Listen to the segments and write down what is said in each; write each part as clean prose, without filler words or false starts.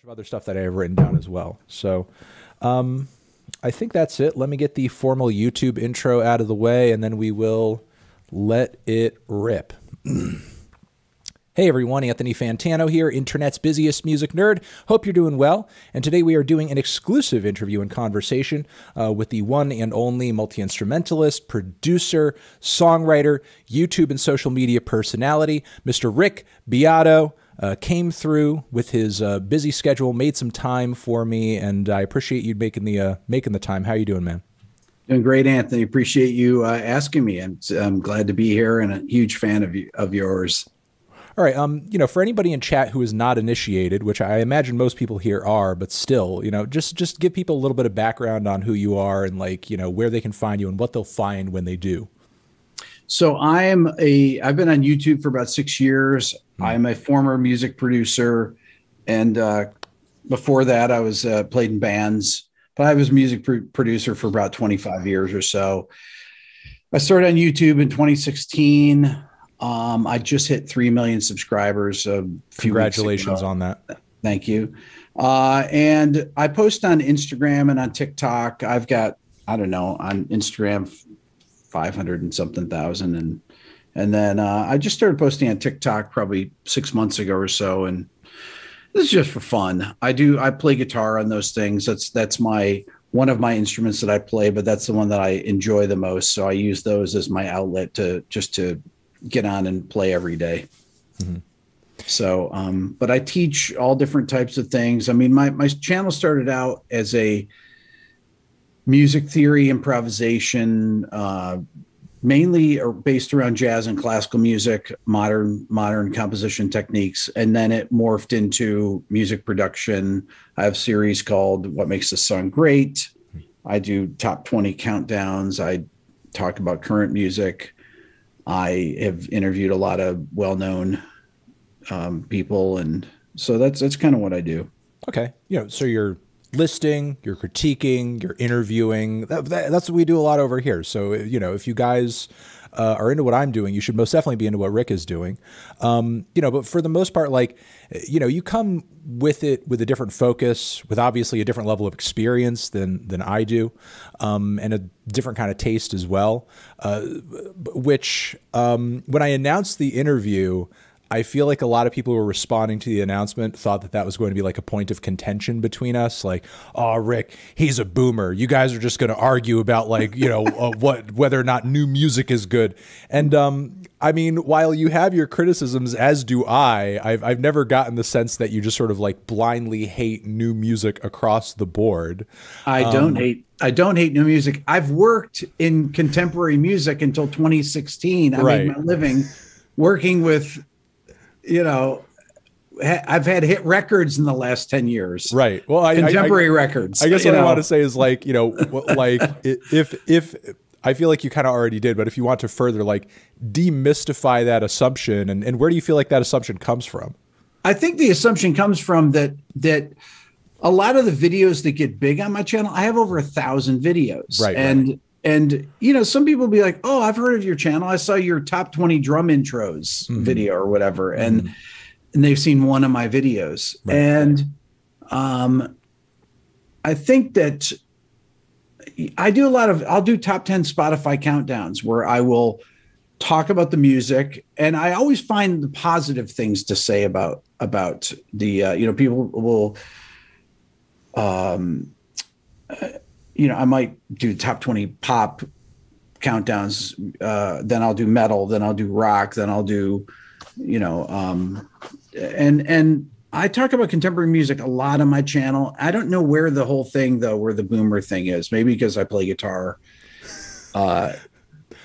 bunch of other stuff that I have written down as well. So I think that's it. Let me get the formal YouTube intro out of the way, and then we will let it rip. Hey everyone, Anthony Fantano here, internet's busiest music nerd. Hope you're doing well. And today we are doing an exclusive interview and conversation with the one and only multi-instrumentalist, producer, songwriter, YouTube and social media personality, Mr. Rick Beato. Came through with his busy schedule, made some time for me, and I appreciate you making the time. How you doing, man? Doing great, Anthony. Appreciate you asking me. I'm glad to be here and a huge fan of yours. All right, you know, for anybody in chat who is not initiated, which I imagine most people here are, but still, you know, just give people a little bit of background on who you are and, like, you know, where they can find you and what they'll find when they do. So I've been on YouTube for about 6 years. I'm a former music producer, and before that, I was played in bands. But I was a music producer for about 25 years or so. I started on YouTube in 2016. I just hit 3 million subscribers a few weeks ago. Congratulations on that. Thank you. And I post on Instagram and on TikTok. I've got, I don't know, on Instagram 500 and something thousand, and then I just started posting on TikTok probably 6 months ago or so, and this is just for fun. I play guitar on those things. That's one of my instruments that I play, but that's the one that I enjoy the most. So I use those as my outlet to get on and play every day. Mm-hmm. So, but I teach all different types of things. I mean, my channel started out as a music theory, improvisation, mainly are based around jazz and classical music, modern composition techniques, and then it morphed into music production. I have a series called What Makes a Song Great. I do top 20 countdowns. I talk about current music. I have interviewed a lot of well-known people, and so that's kind of what I do. Okay, you know, so you're listing, you're critiquing, you're interviewing. That's what we do a lot over here. So, you know, if you guys are into what I'm doing, you should most definitely be into what Rick is doing. You know, but for the most part, like, you know, you come with it with a different focus, with obviously a different level of experience than I do, and a different kind of taste as well, which when I announced the interview, I feel like a lot of people who were responding to the announcement thought that that was going to be like a point of contention between us. Like, oh, Rick, he's a boomer. You guys are just going to argue about, like, you know, whether or not new music is good. And I mean, while you have your criticisms, as do I, I've never gotten the sense that you just sort of like blindly hate new music across the board. I don't hate new music. I've worked in contemporary music until 2016. I made my living working with, you know, I've had hit records in the last 10 years. Right. Well, contemporary records. I guess what I want to say is, like, you know, like if I feel like you kind of already did, but if you want to further, like, demystify that assumption, and where do you feel like that assumption comes from? I think the assumption comes from that a lot of the videos that get big on my channel, I have over 1,000 videos. Right. And, you know, some people be like, oh, I've heard of your channel. I saw your top 20 drum intros video or whatever. And, and they've seen one of my videos. Right. And I think that I'll do top 10 Spotify countdowns where I will talk about the music. And I always find the positive things to say about the, you know, people will, you know, I might do top 20 pop countdowns, then I'll do metal, then I'll do rock, then I'll do, you know, and I talk about contemporary music a lot on my channel. I don't know where the whole thing, though, where the boomer thing is, maybe because I play guitar,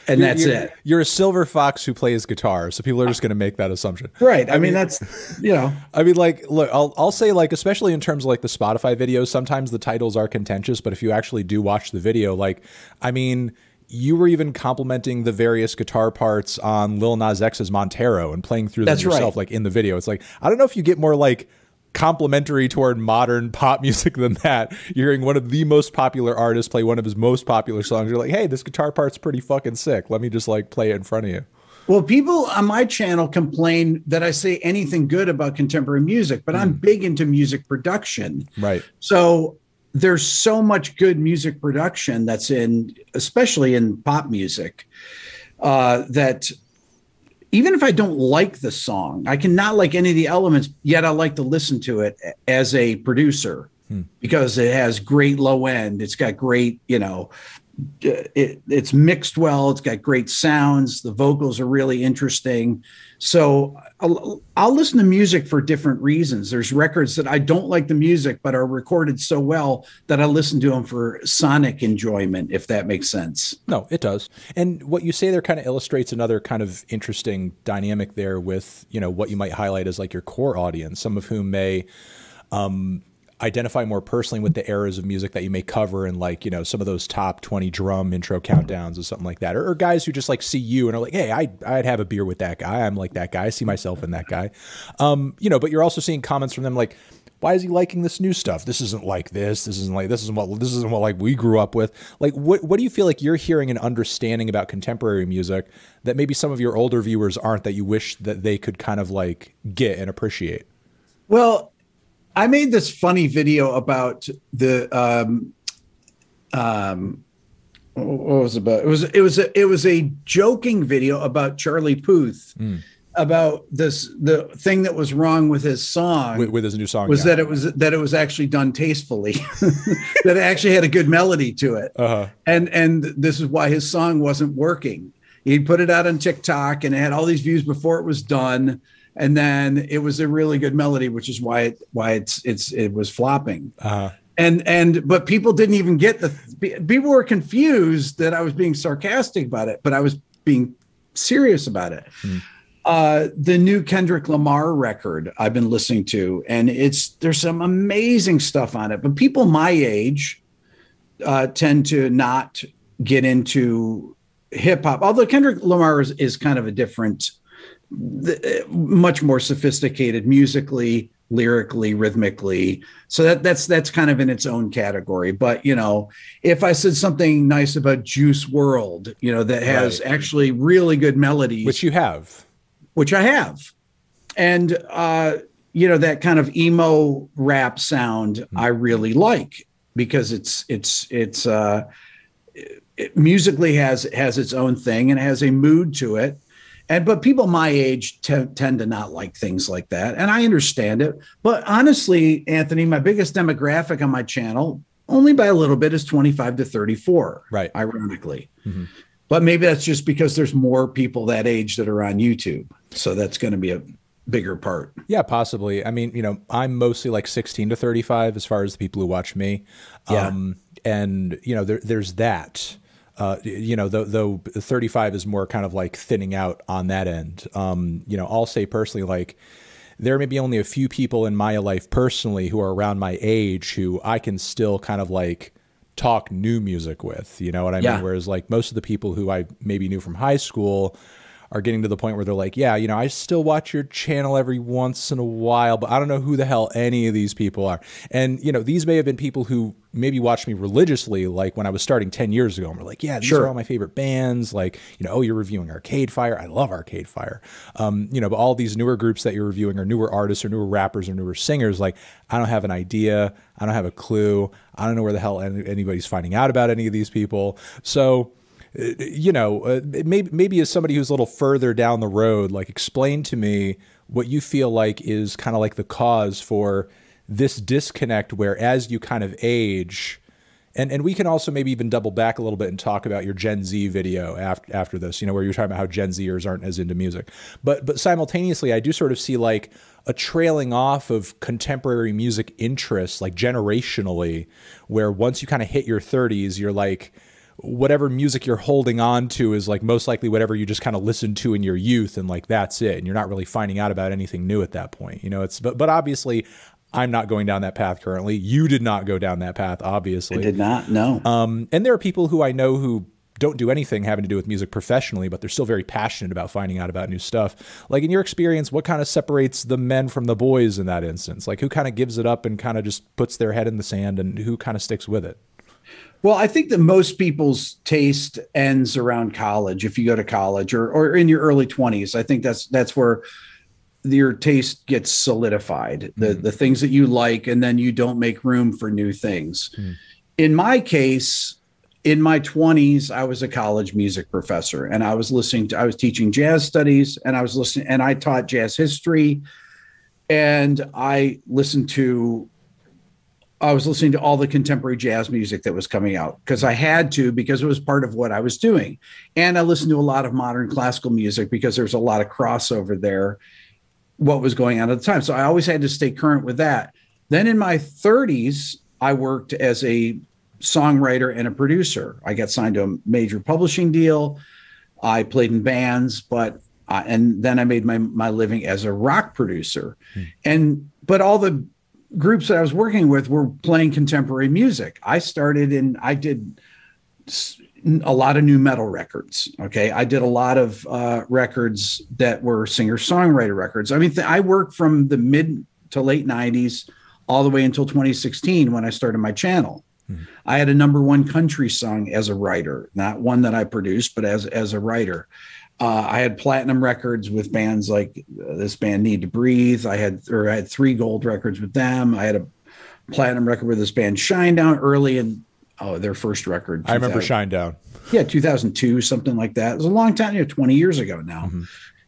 and that's it. You're a silver fox who plays guitar, so people are just going to make that assumption. Right. I mean, that's, you know. I mean, like, look, I'll say, like, especially in terms of, like, the Spotify videos, sometimes the titles are contentious, but if you actually do watch the video, like, I mean, you were even complimenting the various guitar parts on Lil Nas X's Montero and playing through them yourself, like, in the video. It's like, I don't know if you get more, like, complimentary toward modern pop music than that. You're hearing one of the most popular artists play one of his most popular songs. You're like, hey, this guitar part's pretty fucking sick. Let me just, like, play it in front of you. Well, people on my channel complain that I say anything good about contemporary music, but I'm big into music production. Right. So there's so much good music production that's in, especially in pop music, that even if I don't like the song, I cannot like any of the elements, yet I like to listen to it as a producer because it has great low end. It's got great, you know, it's mixed well, it's got great sounds, the vocals are really interesting. So I'll listen to music for different reasons. There's records that I don't like the music, but are recorded so well that I listen to them for sonic enjoyment, if that makes sense. No, it does. And what you say there kind of illustrates another kind of interesting dynamic there with, you know, what you might highlight as like your core audience, some of whom may identify more personally with the eras of music that you may cover, and like, you know, some of those top 20 drum intro countdowns or something like that, or guys who just like see you and are like, hey, I'd have a beer with that guy. I'm like that guy. I see myself in that guy. You know, but you're also seeing comments from them like, why is he liking this new stuff? This isn't like this. This isn't what like we grew up with. Like, what do you feel like you're hearing and understanding about contemporary music that maybe some of your older viewers aren't, that you wish that they could kind of like get and appreciate? Well, I made this funny video about the what was it about? It was a joking video about Charlie Puth, about this, the thing that was wrong with his song, with his new song, was that it was actually done tastefully, that it actually had a good melody to it, and this is why his song wasn't working. He put it out on TikTok and it had all these views before it was done. And then it was a really good melody, which is why it was flopping. But people didn't even get people were confused that I was being sarcastic about it, but I was being serious about it. The new Kendrick Lamar record I've been listening to, and there's some amazing stuff on it, but people my age tend to not get into hip hop. Although Kendrick Lamar is kind of a different, much more sophisticated musically, lyrically, rhythmically. So that's kind of in its own category. But, you know, if I said something nice about Juice WRLD, you know, that has actually really good melodies, which I have. And, you know, that kind of emo rap sound, I really like, because it musically has its own thing and it has a mood to it. But people my age tend to not like things like that. And I understand it. But honestly, Anthony, my biggest demographic on my channel, only by a little bit, is 25 to 34, right? Ironically. But maybe that's just because there's more people that age that are on YouTube. So that's going to be a bigger part. Yeah, possibly. I mean, you know, I'm mostly like 16 to 35 as far as the people who watch me. Yeah. And, you know, there's that. You know, though 35 is more kind of like thinning out on that end. You know, I'll say personally, like, there may be only a few people in my life personally who are around my age who I can still kind of like talk new music with, you know what I mean? Whereas like most of the people who I maybe knew from high school are getting to the point where they're like, yeah, you know, I still watch your channel every once in a while, but I don't know who the hell any of these people are. And, you know, these may have been people who maybe watched me religiously, like when I was starting 10 years ago, and we're like, yeah, these are all my favorite bands. Like, you know, oh, you're reviewing Arcade Fire. I love Arcade Fire. You know, but all these newer groups that you're reviewing are newer artists or newer rappers or newer singers. Like, I don't have an idea. I don't have a clue. I don't know where the hell anybody's finding out about any of these people. So, you know, maybe as somebody who's a little further down the road, like, explain to me what you feel like is kind of like the cause for this disconnect, where as you kind of age, and we can also maybe even double back a little bit and talk about your Gen Z video after this, you know, where you're talking about how Gen Zers aren't as into music, but simultaneously, I do sort of see like a trailing off of contemporary music interests, like generationally, where once you kind of hit your 30s, you're like, whatever music you're holding on to is like most likely whatever you just kind of listened to in your youth, and like that's it, and you're not really finding out about anything new at that point, you know. It's but obviously I'm not going down that path currently. You did not go down that path, obviously. I did not, no. And there are people who I know who don't do anything having to do with music professionally, but they're still very passionate about finding out about new stuff. Like, in your experience, what kind of separates the men from the boys in that instance? Like, who kind of gives it up and kind of just puts their head in the sand, and who kind of sticks with it? Well, I think that most people's taste ends around college. If you go to college or in your early 20s, I think that's where your taste gets solidified, the things that you like, and then you don't make room for new things. Mm. In my case, in my 20s, I was a college music professor, and I was teaching jazz studies, and I taught jazz history, and I was listening to all the contemporary jazz music that was coming out because I had to, because it was part of what I was doing. And I listened to a lot of modern classical music because there's a lot of crossover there, what was going on at the time. So I always had to stay current with that. Then in my 30s, I worked as a songwriter and a producer. I got signed to a major publishing deal. I played in bands, and then I made my living as a rock producer. Hmm. But all the groups that I was working with were playing contemporary music. I did a lot of new metal records. Okay. I did a lot of records that were singer-songwriter records. I mean, I worked from the mid to late 90s all the way until 2016 when I started my channel. Mm-hmm. I had a #1 country song as a writer, not one that I produced, but as a writer. I had platinum records with bands like this band Need to Breathe. I had 3 gold records with them. I had a platinum record with this band Shinedown early in their first record. I remember Shinedown. Yeah, 2002, something like that. It was a long time, 20 years ago now. Mm-hmm.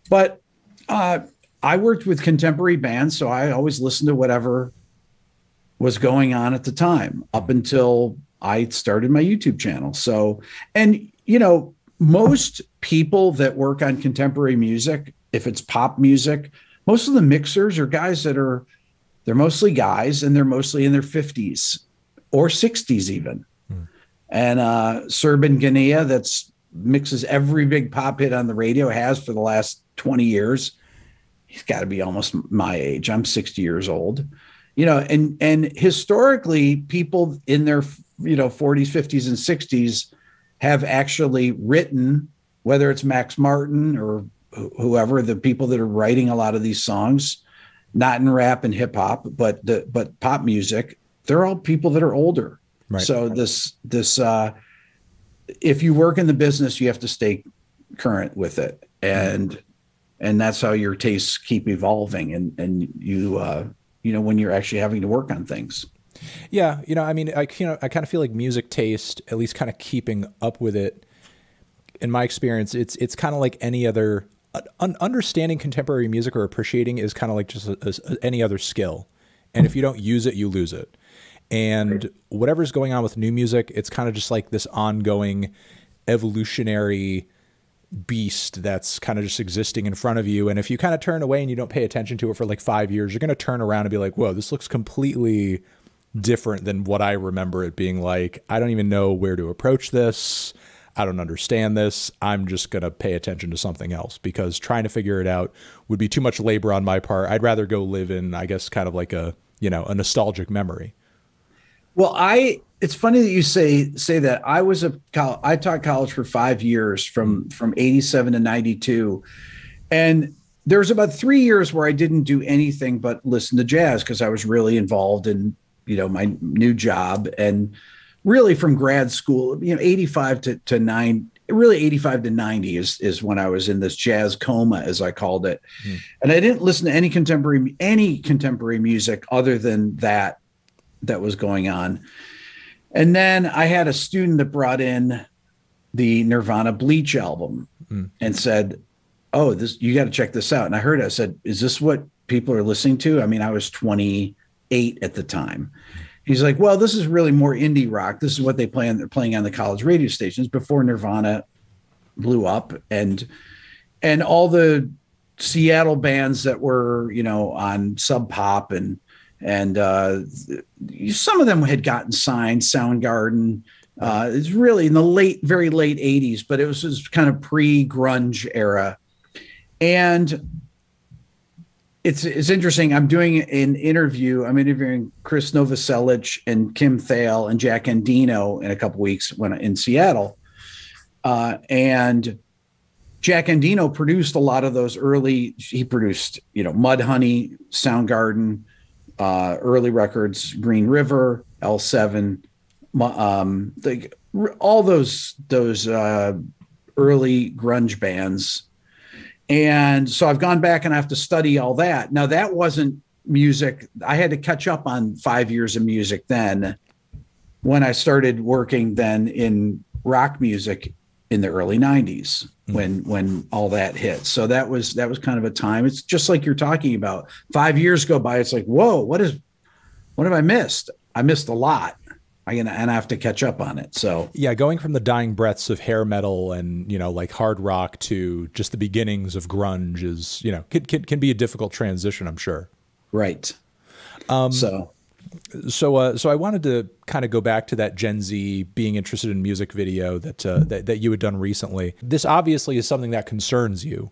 But I worked with contemporary bands, so I always listened to whatever was going on at the time up until I started my YouTube channel. So, and most people that work on contemporary music, if it's pop music, most of the mixers are guys they're mostly guys, and they're mostly in their 50s or 60s even. Mm. And Serban Ghenea, that's mixes every big pop hit on the radio, has for the last 20 years. He's got to be almost my age. I'm 60 years old. And historically, people in their 40s, 50s, and 60s have actually written, whether it's Max Martin or whoever, the people that are writing a lot of these songs, not in rap and hip hop, but pop music, they're all people that are older. Right. So this if you work in the business, you have to stay current with it, and that's how your tastes keep evolving, and you when you're actually having to work on things. Yeah, I mean, I kind of feel like music taste, at least kind of keeping up with it, in my experience, it's kind of like any other understanding contemporary music or appreciating is kind of like just any other skill, and if you don't use it, you lose it. And whatever's going on with new music, it's kind of just like this ongoing evolutionary beast that's kind of just existing in front of you. And if you kind of turn away and you don't pay attention to it for like 5 years, you're going to turn around and be like, whoa, this looks completely different than what I remember it being like. I don't even know where to approach this. I don't understand this. I'm just going to pay attention to something else, because trying to figure it out would be too much labor on my part. I'd rather go live in, I guess, kind of like a nostalgic memory. Well, it's funny that you say that. I taught college for 5 years from 87 to 92. And there was about 3 years where I didn't do anything but listen to jazz, because I was really involved in my new job, and really from grad school, 85 to 90, really 85 to 90 is when I was in this jazz coma, as I called it. Mm. And I didn't listen to any contemporary music other than that was going on. And then I had a student that brought in the Nirvana Bleach album and said, "Oh, you got to check this out." And I heard it. I said, "Is this what people are listening to?" I mean, I was 28 at the time. He's like, "Well, this is really more indie rock. This is what they play on. They're playing on the college radio stations before Nirvana blew up, and all the Seattle bands that were, on Sub Pop and some of them had gotten signed. Soundgarden. It's really in the very late 80s, but it was this kind of pre-grunge era, and." It's interesting. I'm doing an interview. I'm interviewing Chris Novoselic and Kim Thayil and Jack Endino in a couple weeks in Seattle. And Jack Endino produced a lot of those early. He produced, Mud Honey, Soundgarden, early records, Green River, L7, like all those early grunge bands. And so I've gone back and I have to study all that. Now, that wasn't music. I had to catch up on 5 years of music then when I started working then in rock music in the early 90s when all that hit. So that was kind of a time. It's just like you're talking about. 5 years go by. It's like, whoa, what have I missed? I missed a lot. And I have to catch up on it. So yeah, going from the dying breaths of hair metal and, you know, like hard rock to just the beginnings of grunge is, you know, can be a difficult transition, I'm sure. Right. So I wanted to kind of go back to that Gen Z being interested in music video that you had done recently. This obviously is something that concerns you,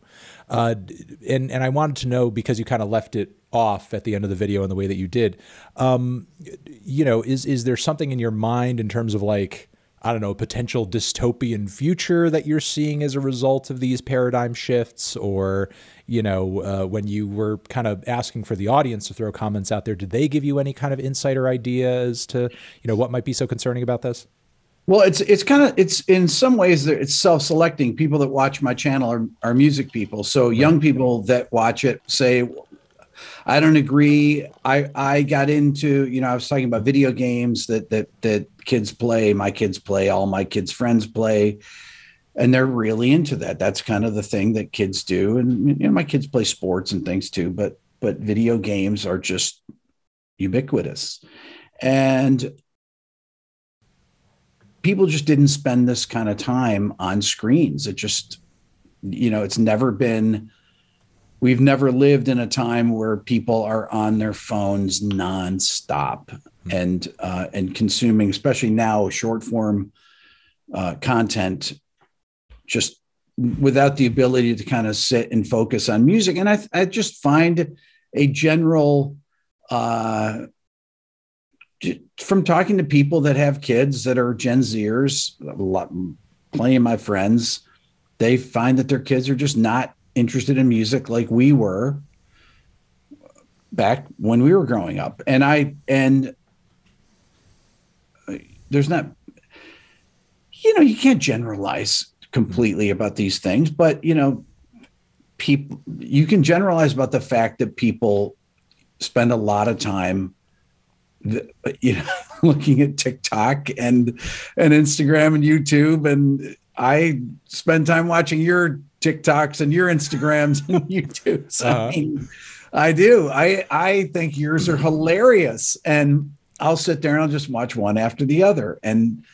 and I wanted to know, because you kind of left it off at the end of the video in the way that you did. You know, is there something in your mind in terms of, like, I don't know, potential dystopian future that you're seeing as a result of these paradigm shifts? Or, you know, when you were kind of asking for the audience to throw comments out there, did they give you any kind of insider ideas to, you know, what might be so concerning about this? Well, it's in some ways that it's self-selecting. People that watch my channel are music people. So young people that watch it say, I don't agree. I got into, you know, I was talking about video games that kids play, my kids play, all my kids' friends play, and they're really into that. That's kind of the thing that kids do. And, you know, my kids play sports and things too, but video games are just ubiquitous. And people just didn't spend this kind of time on screens. It just, you know, it's never been. We've never lived in a time where people are on their phones nonstop and consuming, especially now, short form content, just without the ability to kind of sit and focus on music. And I just find a general, from talking to people that have kids that are Gen Zers, plenty of my friends, they find that their kids are just not interested in music like we were back when we were growing up. And there's not, you know, you can't generalize completely about these things, but, you know, people, you can generalize about the fact that people spend a lot of time, you know, looking at TikTok and Instagram and YouTube. And I spend time watching your TikToks and your Instagrams and YouTubes. I mean, I do. I think yours are hilarious, and I'll sit there and I'll just watch one after the other. And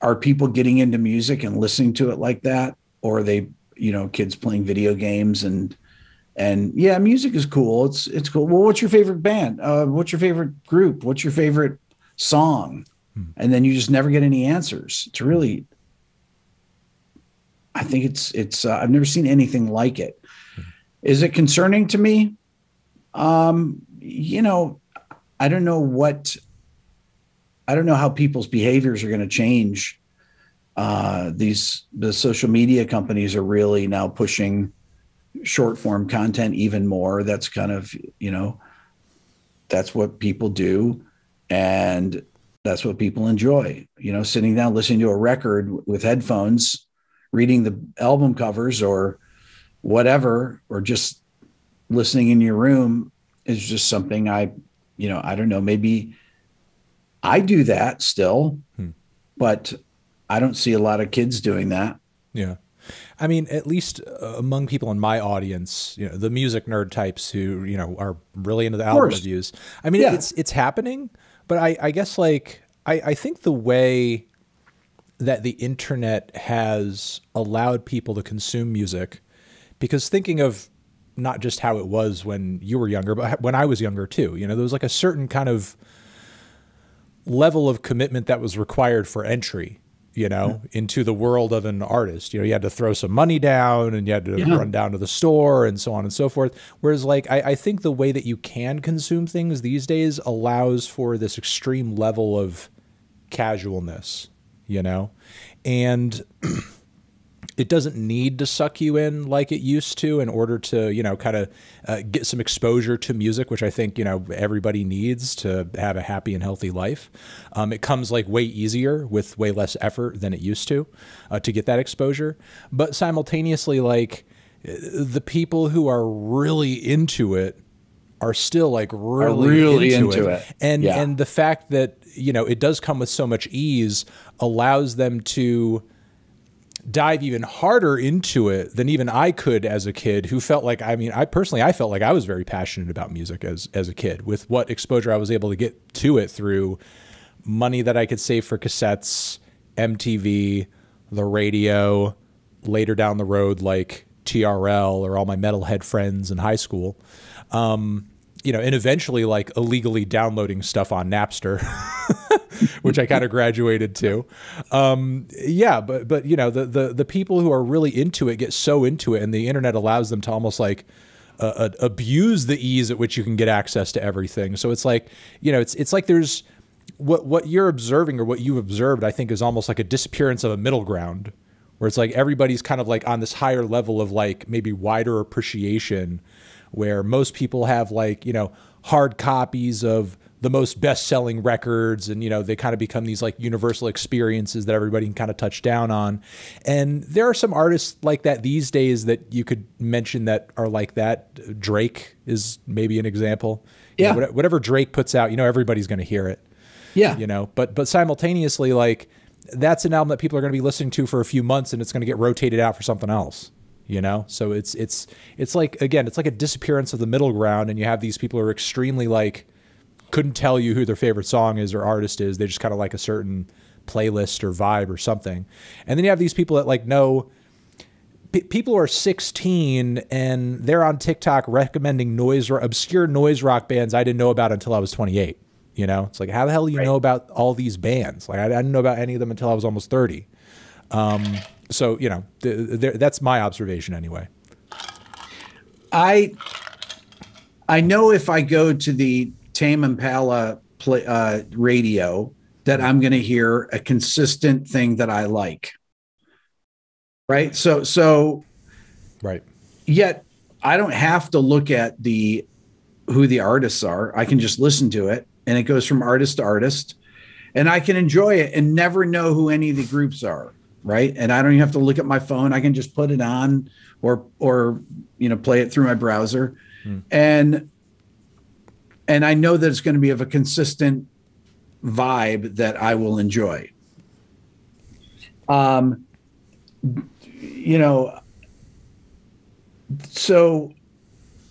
are people getting into music and listening to it like that? Or are they, you know, kids playing video games and yeah, music is cool. It's cool. Well, what's your favorite band? What's your favorite group? What's your favorite song? And then you just never get any answers. It's really, I think it's I've never seen anything like it. Is it concerning to me? You know, I don't know how people's behaviors are going to change. The social media companies are really now pushing short form content even more. That's kind of, you know, that's what people do. And that's what people enjoy, you know, sitting down, listening to a record with headphones, reading the album covers or whatever, or just listening in your room is just something you know, I don't know, maybe I do that still, but I don't see a lot of kids doing that. Yeah. I mean, at least among people in my audience, you know, the music nerd types who, you know, are really into the album reviews. I mean, yeah, it's happening, but I guess, like, I think the way that the internet has allowed people to consume music, because thinking of not just how it was when you were younger, but when I was younger too, you know, there was like a certain kind of level of commitment that was required for entry, you know, into the world of an artist. You know, you had to throw some money down and you had to run down to the store and so on and so forth. Whereas, like, I think the way that you can consume things these days allows for this extreme level of casualness, you know, and it doesn't need to suck you in like it used to in order to, you know, kind of get some exposure to music, which I think, you know, everybody needs to have a happy and healthy life. It comes like way easier with way less effort than it used to get that exposure. But simultaneously, like, the people who are really into it are still like really into it. And yeah. And the fact that, you know, it does come with so much ease allows them to dive even harder into it than even I could as a kid, who felt like, I mean, I felt like I was very passionate about music as a kid with what exposure I was able to get to it through money that I could save for cassettes, MTV, the radio, later down the road, like TRL or all my metalhead friends in high school. You know, and eventually like illegally downloading stuff on Napster, which I kind of graduated to. Yeah, but you know, the people who are really into it get so into it, and the internet allows them to almost like abuse the ease at which you can get access to everything. So it's like, you know, it's like there's what you're observing, or what you've observed, I think, is almost like a disappearance of a middle ground, where it's like everybody's kind of like on this higher level of like maybe wider appreciation, where most people have like, you know, hard copies of the most best-selling records, and, you know, they kind of become these like universal experiences that everybody can kind of touch down on. And there are some artists like that these days that you could mention that are like that. Drake is maybe an example. Yeah. You know, whatever Drake puts out, you know, everybody's going to hear it. Yeah. You know, but simultaneously, like, that's an album that people are going to be listening to for a few months, and it's going to get rotated out for something else. You know, so it's like, again, it's like a disappearance of the middle ground, and you have these people who are extremely like, couldn't tell you who their favorite song is or artist is. They just kind of like a certain playlist or vibe or something. And then you have these people that like, no, people are 16 and they're on TikTok recommending obscure noise rock bands I didn't know about until I was 28. You know, it's like, how the hell do you know about all these bands? Like, I didn't know about any of them until I was almost 30. So, you know, that's my observation anyway. I know if I go to the Tame Impala radio that I'm going to hear a consistent thing that I like. Right. So right. Yet I don't have to look at who the artists are. I can just listen to it, and it goes from artist to artist, and I can enjoy it and never know who any of the groups are. Right. And I don't even have to look at my phone. I can just put it on or, you know, play it through my browser. Mm. And I know that it's going to be of a consistent vibe that I will enjoy. You know, so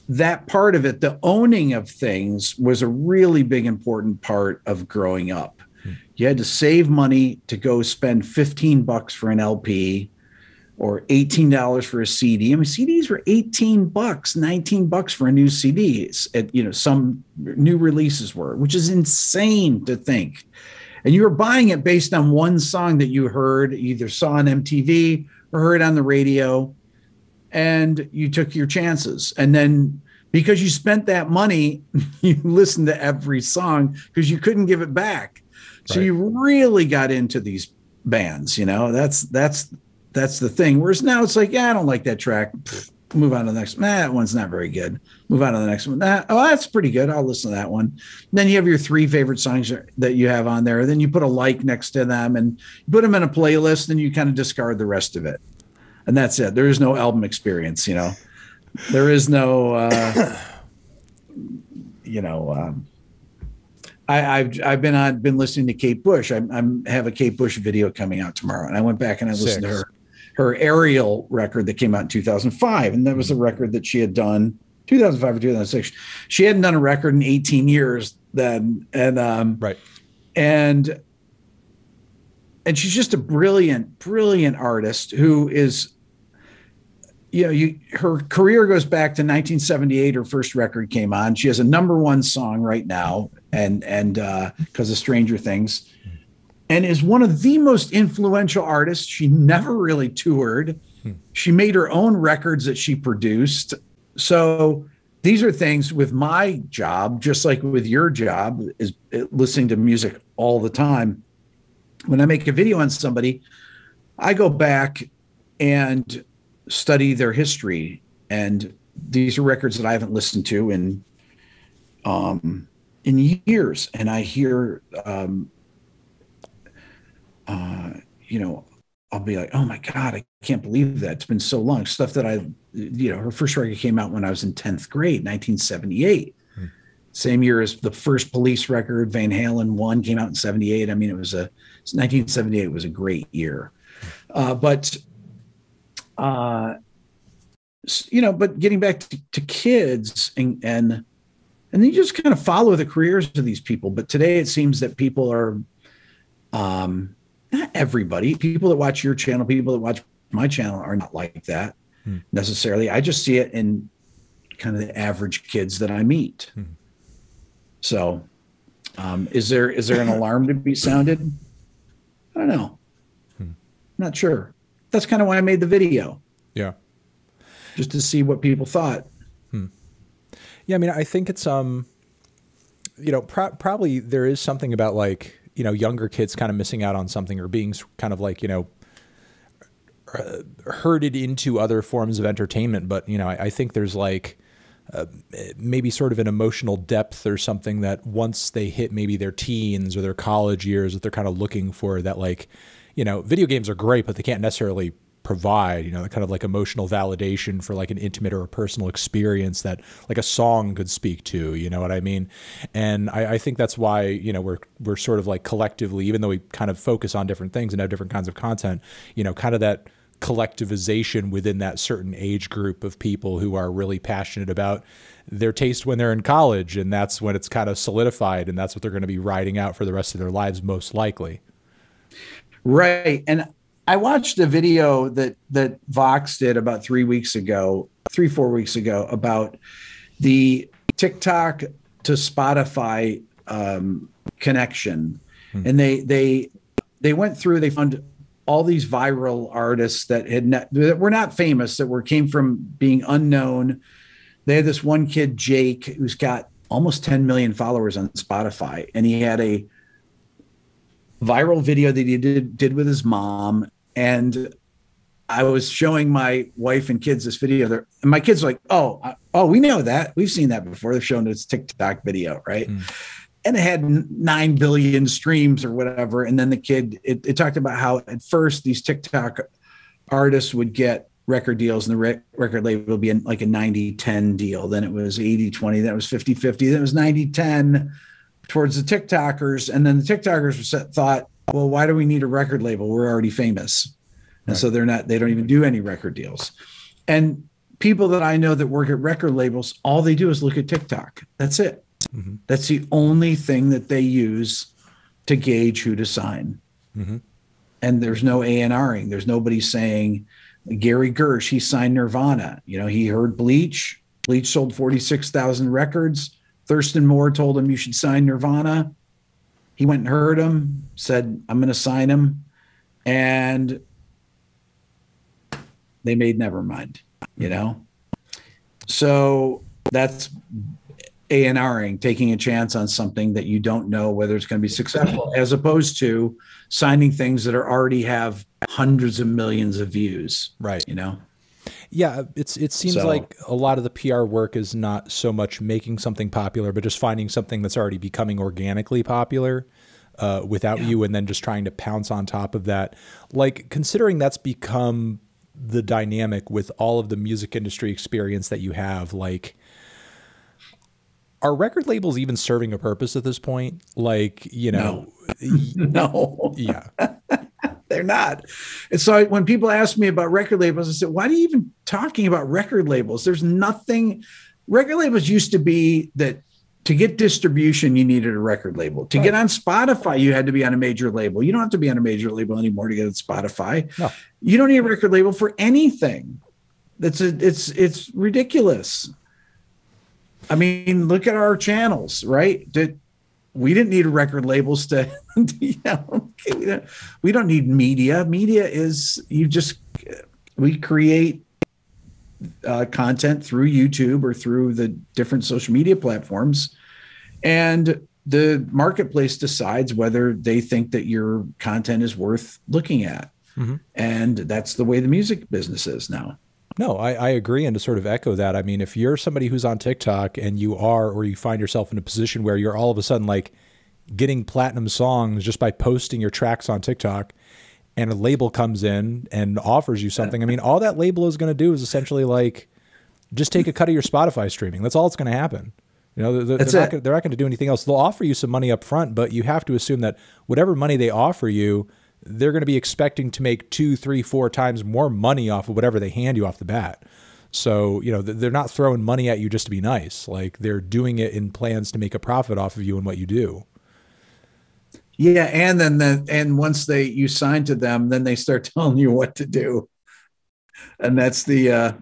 that part of it, the owning of things, was a really big important part of growing up. You had to save money to go spend $15 for an LP or $18 for a CD. I mean, CDs were $18, $19 for a new CD. You know, some new releases were, which is insane to think. And you were buying it based on one song that you heard, either saw on MTV or heard on the radio, and you took your chances. And then, because you spent that money, you listened to every song because you couldn't give it back. So right. You really got into these bands, you know, that's the thing. Whereas now it's like, yeah, I don't like that track. Pfft, move on to the next one. Nah, that one's not very good. Move on to the next one. Nah, oh, that's pretty good. I'll listen to that one. And then you have your 3 favorite songs that you have on there. Then you put a like next to them and put them in a playlist, and you kind of discard the rest of it. And that's it. There is no album experience, you know, there is no, you know, I've been listening to Kate Bush. I have a Kate Bush video coming out tomorrow, and I went back and I listened to her Aerial record that came out in 2005, and that was a record that she had done 2005 or 2006. She hadn't done a record in 18 years then, and she's just a brilliant artist who is, you know, her career goes back to 1978. Her first record came on. She has a #1 song right now, and because of Stranger Things, and is one of the most influential artists. She never really toured. She made her own records that she produced. So these are things with my job, just like with your job, is listening to music all the time. When I make a video on somebody, I go back and study their history. And these are records that I haven't listened to in years. And I hear, you know, I'll be like, oh my God, I can't believe that. It's been so long. Stuff that I, you know, her first record came out when I was in 10th grade, 1978. Hmm. Same year as the first Police record, Van Halen 1 came out in 78. I mean, it was 1978 was a great year. You know, but getting back to kids and then you just kind of follow the careers of these people. But today it seems that people are, not everybody, people that watch your channel, people that watch my channel are not like that necessarily. I just see it in kind of the average kids that I meet. So, is there an alarm to be sounded? I don't know. I'm not sure. That's kind of why I made the video. Yeah. Just to see what people thought. Yeah, I mean, I think it's, you know, probably there is something about, like, you know, younger kids kind of missing out on something or being kind of like, you know, herded into other forms of entertainment. But, you know, I think there's like maybe sort of an emotional depth or something that once they hit maybe their teens or their college years that they're kind of looking for, that, like, you know, video games are great, but they can't necessarily provide, you know, that kind of like emotional validation for like an intimate or a personal experience that like a song could speak to, you know what I mean? And I think that's why, you know, we're sort of like collectively, even though we kind of focus on different things and have different kinds of content, you know, kind of that collectivization within that certain age group of people who are really passionate about their taste when they're in college. And that's when it's kind of solidified, and that's what they're going to be riding out for the rest of their lives, most likely. Right. And I watched a video that Vox did about 4 weeks ago about the TikTok to Spotify connection. And they went through, they found all these viral artists that were not famous, that came from being unknown. They had this one kid, Jake, who's got almost 10 million followers on Spotify, and he had a viral video that he did with his mom. And I was showing my wife and kids this video there, and my kids were like, oh, we know that, we've seen that before. They've shown this TikTok video, right? And it had 9 billion streams or whatever. And then the kid, it talked about how at first these TikTok artists would get record deals, and the record label would be like a 90-10 deal. Then it was 80-20, then it was 50-50, then it was 90-10 towards the TikTokers. And then the TikTokers thought, well, why do we need a record label? We're already famous. And so they don't even do any record deals. And people that I know that work at record labels, all they do is look at TikTok. That's it. That's the only thing that they use to gauge who to sign. And there's no A&Ring. There's nobody saying, Gary Gersh, he signed Nirvana. You know, he heard Bleach. Bleach sold 46,000 records. Thurston Moore told him you should sign Nirvana. He went and heard him, said, I'm going to sign him. And they made Nevermind, you know? So that's A&Ring, taking a chance on something that you don't know whether it's going to be successful, as opposed to signing things that already have hundreds of millions of views. Right. You know? Yeah, it seems like a lot of the PR work is not so much making something popular, but just finding something that's already becoming organically popular without you, and then just trying to pounce on top of that. Like, considering that's become the dynamic with all of the music industry experience that you have, like, are record labels even serving a purpose at this point? Like, you know, no. Yeah. They're not. And so when people ask me about record labels, I said, why are you even talking about record labels? There's nothing. Record labels used to be that to get distribution, you needed a record label. To get on Spotify, you had to be on a major label. You don't have to be on a major label anymore to get on Spotify. No. You don't need a record label for anything. It's ridiculous. I mean, look at our channels, right? We didn't need record labels to, you know, we don't need media. Media is, we create content through YouTube or through the different social media platforms, and the marketplace decides whether they think that your content is worth looking at. Mm-hmm. And that's the way the music business is now. No, I agree. And to sort of echo that, I mean, if you're somebody who's on TikTok and you are, or you find yourself in a position where you're all of a sudden like getting platinum songs just by posting your tracks on TikTok, and a label comes in and offers you something, I mean, all that label is going to do is essentially like just take a cut of your Spotify streaming. That's all that's going to happen. You know, they're not going to do anything else. They'll offer you some money up front, but you have to assume that whatever money they offer you, they're going to be expecting to make 2, 3, 4 times more money off of whatever they hand you off the bat. So, you know, they're not throwing money at you just to be nice. Like, they're doing it in plans to make a profit off of you and what you do. Yeah, and then once you sign to them, then they start telling you what to do, and that's the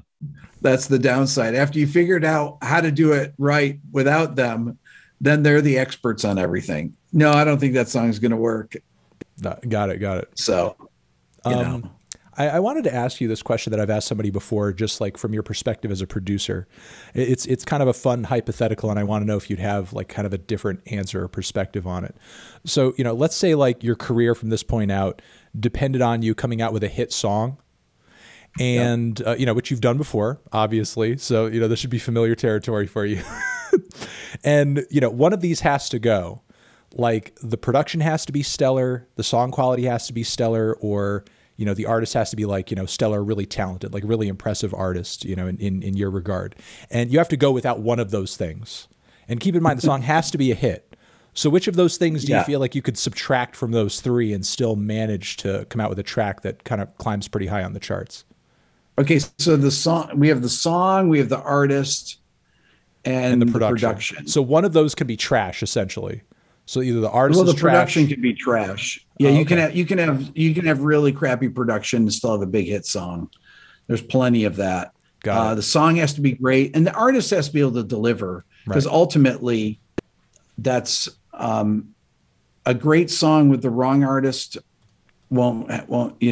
downside. After you figured out how to do it right without them, then they're the experts on everything. No, I don't think that song's going to work. Got it, got it. So, I wanted to ask you this question that I've asked somebody before, just like from your perspective as a producer. It's kind of a fun hypothetical, and I want to know if you'd have like kind of a different answer or perspective on it. So, you know, let's say like your career from this point out depended on you coming out with a hit song, and, yep, you know, which you've done before, obviously. So, you know, this should be familiar territory for you. And, you know, one of these has to go. Like, the production has to be stellar, the song quality has to be stellar, or, you know, the artist has to be like, you know, stellar, really talented, like really impressive artist, you know, in your regard. And you have to go without one of those things. And keep in mind, the song has to be a hit. So which of those things do you feel like you could subtract from those three and still manage to come out with a track that kind of climbs pretty high on the charts? Okay, so the song, we have the song, we have the artist, and the production. So one of those could be trash, essentially. So either the artist, well, the production could be trash. Yeah, oh, okay. you can have really crappy production and still have a big hit song. There's plenty of that. The song has to be great, and the artist has to be able to deliver, because ultimately, that's a great song with the wrong artist won't happen.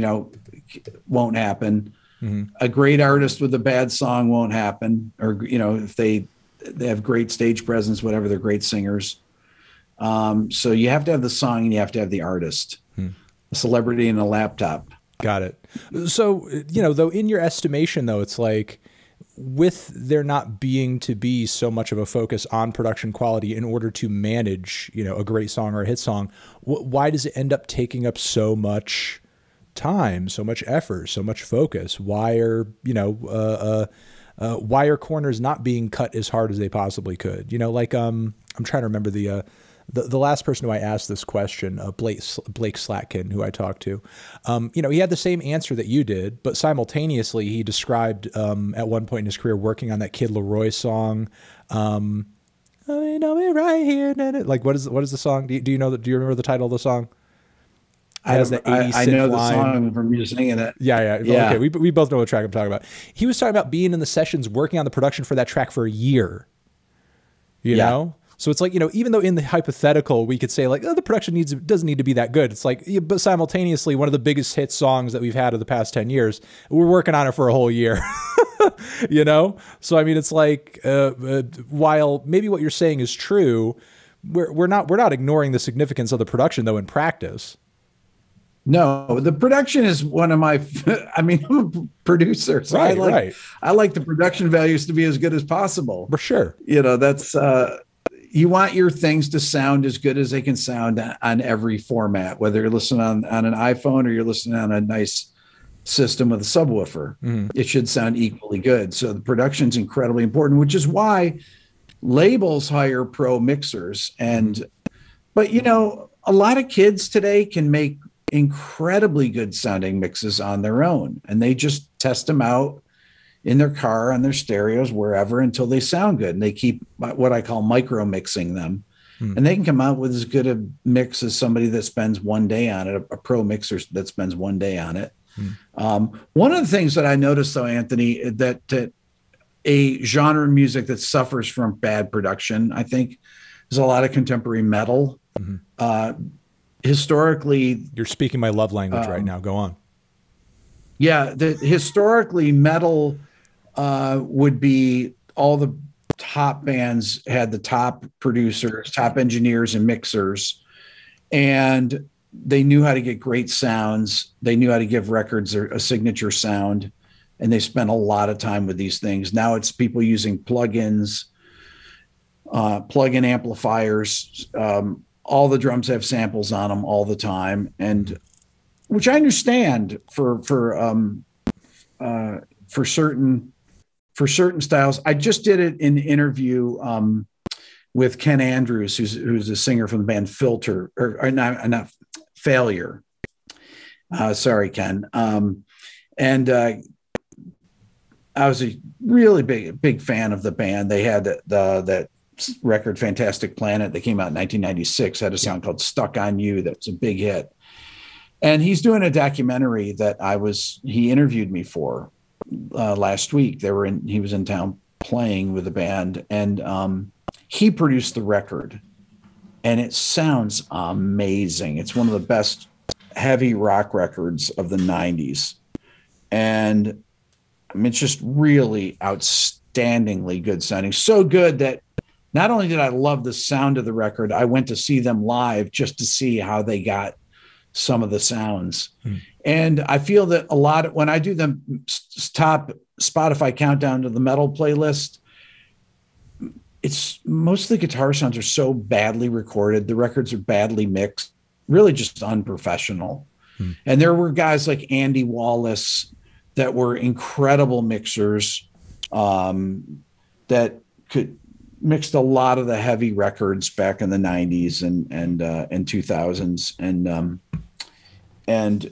Mm-hmm. A great artist with a bad song won't happen, or, you know, if they have great stage presence, whatever, they're great singers. So you have to have the song, and you have to have the artist, a celebrity and a laptop. Got it. So, you know, though, in your estimation, though, it's like, with there not being to be so much of a focus on production quality in order to manage, you know, a great song or a hit song, why does it end up taking up so much time, so much effort, so much focus? Why are, you know, why are corners not being cut as hard as they possibly could? You know, like, I'm trying to remember the last person who I asked this question, Blake Slatkin, who I talked to, you know, he had the same answer that you did, but simultaneously he described at one point in his career working on that Kid Laroi song. Right here, like, what is the song? Do you know that? Do you remember the title of the song? I know the song from you singing it. Yeah. Okay, we both know what track I'm talking about. He was talking about being in the sessions working on the production for that track for a year. You know. So it's like, you know, even though in the hypothetical we could say like, oh, the production doesn't need to be that good. It's like, but simultaneously, one of the biggest hit songs that we've had of the past 10 years, we're working on it for a whole year, you know? So, I mean, it's like, while maybe what you're saying is true, we're not ignoring the significance of the production, though, in practice. No, the production is one of my, I mean, I'm a producer, so I like the production values to be as good as possible. For sure. You know, that's, you want your things to sound as good as they can sound on every format, whether you're listening on an iPhone or you're listening on a nice system with a subwoofer. Mm. It should sound equally good. So the production's incredibly important, which is why labels hire pro mixers. But, you know, a lot of kids today can make incredibly good sounding mixes on their own, and they just test them out in their car, on their stereos, wherever, until they sound good, and they keep what I call micro mixing them, and they can come out with as good a mix as somebody that spends one day on it, a pro mixer that spends one day on it. One of the things that I noticed, though, Anthony, that a genre of music that suffers from bad production, I think, is a lot of contemporary metal. Historically, you're speaking my love language right now. Go on. Yeah, historically, metal would be all the top bands had the top producers, top engineers, and mixers, and they knew how to get great sounds. They knew how to give records a signature sound, and they spent a lot of time with these things. Now it's people using plugins, plug-in amplifiers. All the drums have samples on them all the time, and which I understand for certain styles. I just did it in an interview with Ken Andrews, who's a singer from the band Filter, or not Failure. Sorry, Ken. I was a really big fan of the band. They had that record Fantastic Planet that came out in 1996, had a song called Stuck on You that was a big hit. And he's doing a documentary that he interviewed me for last week. He was in town playing with the band, and he produced the record, and it sounds amazing. It's one of the best heavy rock records of the 90s. And I mean, it's just really outstandingly good sounding. So good that not only did I love the sound of the record, I went to see them live just to see how they got some of the sounds. Mm. And I feel that a lot of, when I do the top Spotify countdown to the metal playlist, it's most of the guitar sounds are so badly recorded. The records are badly mixed, really just unprofessional. Mm. And there were guys like Andy Wallace that were incredible mixers that could mixed a lot of the heavy records back in the 90s and 2000s. And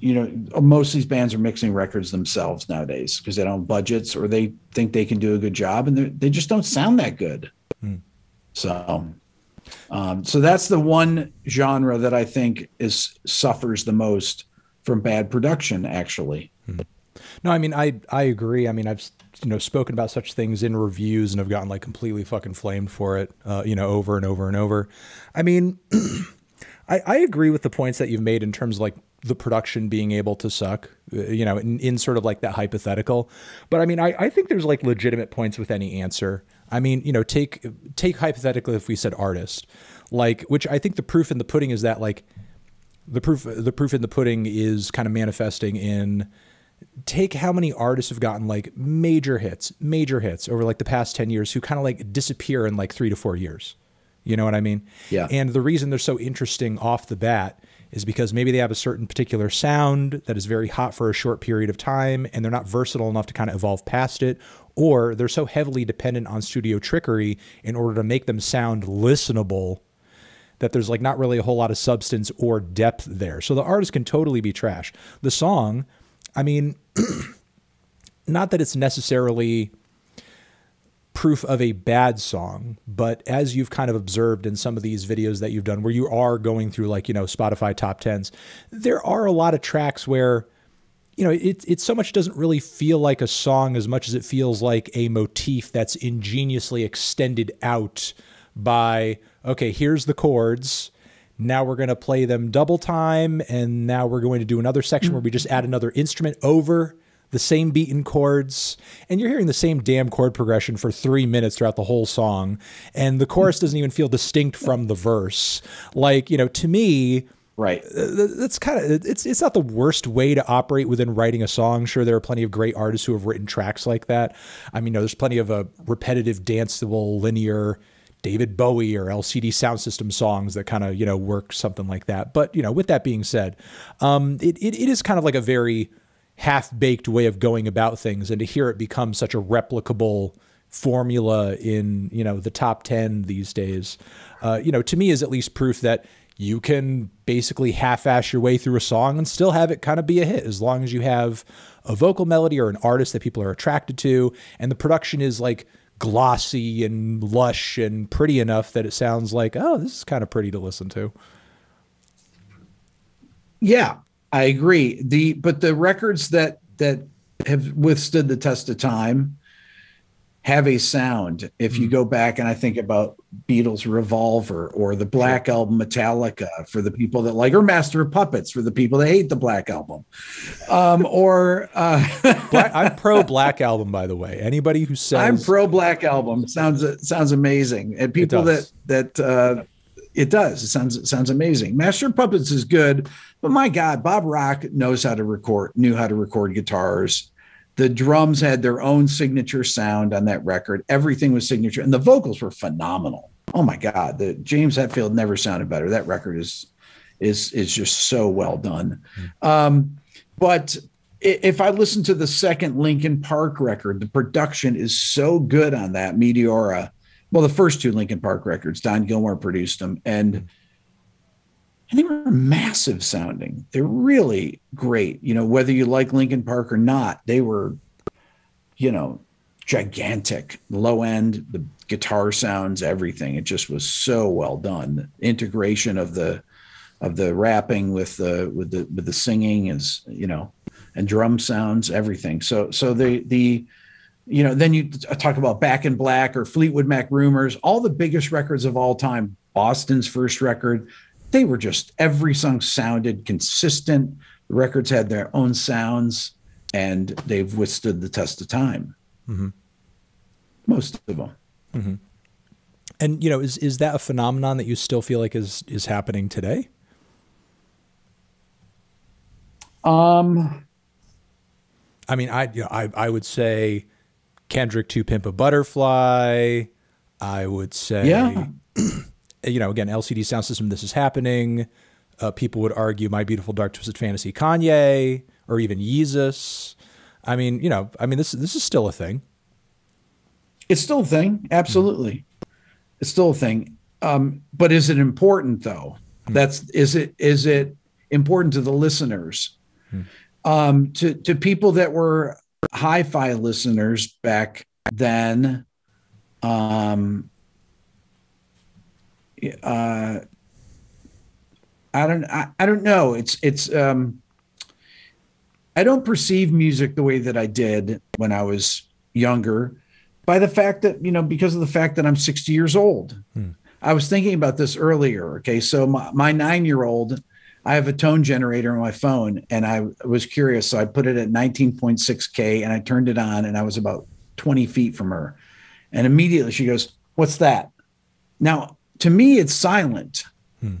you know, most of these bands are mixing records themselves nowadays because they don't have budgets, or they think they can do a good job, and they just don't sound that good. Mm. So that's the one genre that I think suffers the most from bad production, actually. Mm. No, I mean, I agree. I mean, I've, you know, spoken about such things in reviews and have gotten like completely fucking flamed for it, you know, over and over and over. I mean, I agree with the points that you've made in terms of like the production being able to suck, you know, in sort of like that hypothetical. But I mean, I think there's like legitimate points with any answer. I mean, you know, take hypothetically, if we said artist, like, which I think the proof in the pudding is that like the proof in the pudding is kind of manifesting in, take how many artists have gotten like major hits over like the past 10 years who kind of like disappear in like 3 to 4 years. You know what I mean? Yeah. And the reason they're so interesting off the bat is because maybe they have a certain particular sound that is very hot for a short period of time, and they're not versatile enough to kind of evolve past it, or they're so heavily dependent on studio trickery in order to make them sound listenable that there's like not really a whole lot of substance or depth there. So the artist can totally be trash. The song, I mean, not that it's necessarily proof of a bad song, but as you've kind of observed in some of these videos that you've done where you are going through like, you know, Spotify top 10s, there are a lot of tracks where, you know, it so much doesn't really feel like a song as much as it feels like a motif that's ingeniously extended out by, okay, here's the chords. Now we're going to play them double time, and now we're going to do another section where we just add another instrument over the same beaten chords, and you're hearing the same damn chord progression for 3 minutes throughout the whole song, and the chorus doesn't even feel distinct from the verse. Like, you know, to me, right, that's kind of, it's not the worst way to operate within writing a song. Sure, there are plenty of great artists who have written tracks like that. I mean, you know, there's plenty of repetitive, danceable, linear David Bowie or LCD Sound System songs that kind of, you know, work something like that. But, you know, with that being said, it is kind of like a very half-baked way of going about things. And to hear it become such a replicable formula in, you know, the top 10 these days, you know, to me is at least proof that you can basically half-ass your way through a song and still have it kind of be a hit, as long as you have a vocal melody or an artist that people are attracted to, and the production is like glossy and lush and pretty enough that it sounds like, oh, this is kind of pretty to listen to. Yeah, I agree. But the records that have withstood the test of time have a sound. If you go back, and I think about Beatles Revolver or the Black Album Metallica for the people that like, or Master of Puppets for the people that hate the Black Album. I'm pro Black Album, by the way. Anybody who says I'm pro Black Album sounds amazing, and people that It does. It sounds amazing. Master of Puppets is good, but my God, Bob Rock knew how to record guitars. The drums had their own signature sound on that record. Everything was signature, and the vocals were phenomenal. Oh my God, the James Hetfield never sounded better. That record is just so well done. But if I listen to the second Linkin Park record, the production is so good on that, Meteora. Well, the first two Linkin Park records, Don Gilmore produced them, and they were massive sounding. They're really great. You know, whether you like Linkin Park or not, they were, you know, gigantic. Low end, the guitar sounds, everything. It just was so well done. Integration of the rapping with the singing is, you know, and drum sounds, everything. So the you know, then you talk about Back in Black or Fleetwood Mac Rumors, all the biggest records of all time, Boston's first record. They were just, every song sounded consistent. The records had their own sounds, and they've withstood the test of time. Mm-hmm. Most of them. Mm-hmm. And, you know, is that a phenomenon that you still feel like is happening today? I mean, I would say Kendrick to Pimp a Butterfly. I would say, yeah. You know, again, LCD Sound System, This Is Happening. People would argue My Beautiful Dark Twisted Fantasy, Kanye, or even Yeezus. I mean, you know, I mean, this is still a thing. It's still a thing. Absolutely. Mm-hmm. It's still a thing. But is it important though? Mm-hmm. Is it important to the listeners? Mm-hmm. To people that were hi-fi listeners back then, I don't know. It's I don't perceive music the way that I did when I was younger, by the fact that, you know, because of the fact that I'm 60 years old. Hmm. I was thinking about this earlier. Okay. So my 9-year-old, I have a tone generator on my phone, and I was curious. So I put it at 19.6 K and I turned it on, and I was about 20 feet from her. And immediately she goes, "What's that?" Now, to me, it's silent. Hmm.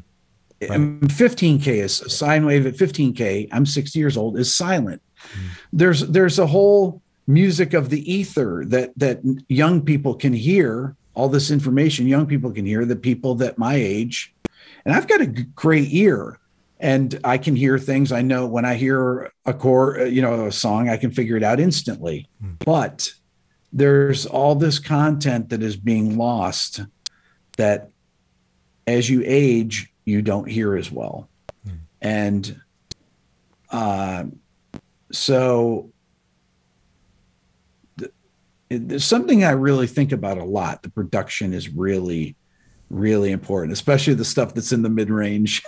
Right. 15K is a sine wave at 15K. I'm 60 years old is silent. Hmm. There's a whole music of the ether that young people can hear. All this information, young people can hear, the people that my age, and I've got a great ear, and I can hear things. I know when I hear a chord, you know, a song, I can figure it out instantly. Hmm. But there's all this content that is being lost that, as you age, you don't hear as well. Mm. And so there's something I really think about a lot. The production is really, really important, especially the stuff that's in the mid-range